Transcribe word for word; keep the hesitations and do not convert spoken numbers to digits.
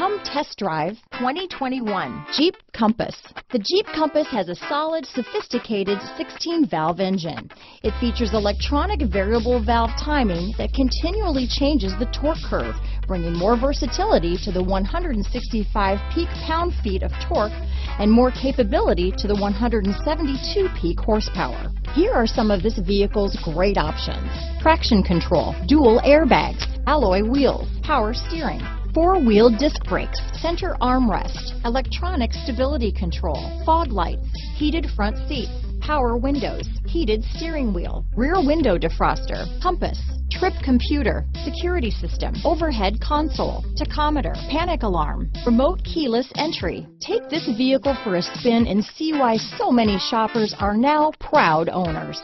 Come test drive twenty twenty-one Jeep Compass. The Jeep Compass has a solid, sophisticated sixteen valve engine. It features electronic variable valve timing that continually changes the torque curve, bringing more versatility to the one hundred sixty-five peak pound-feet of torque and more capability to the one hundred seventy-two peak horsepower. Here are some of this vehicle's great options: traction control, dual airbags, alloy wheels, power steering, four-wheel disc brakes, center armrest, electronic stability control, fog lights, heated front seats, power windows, heated steering wheel, rear window defroster, compass, trip computer, security system, overhead console, tachometer, panic alarm, remote keyless entry. Take this vehicle for a spin and see why so many shoppers are now proud owners.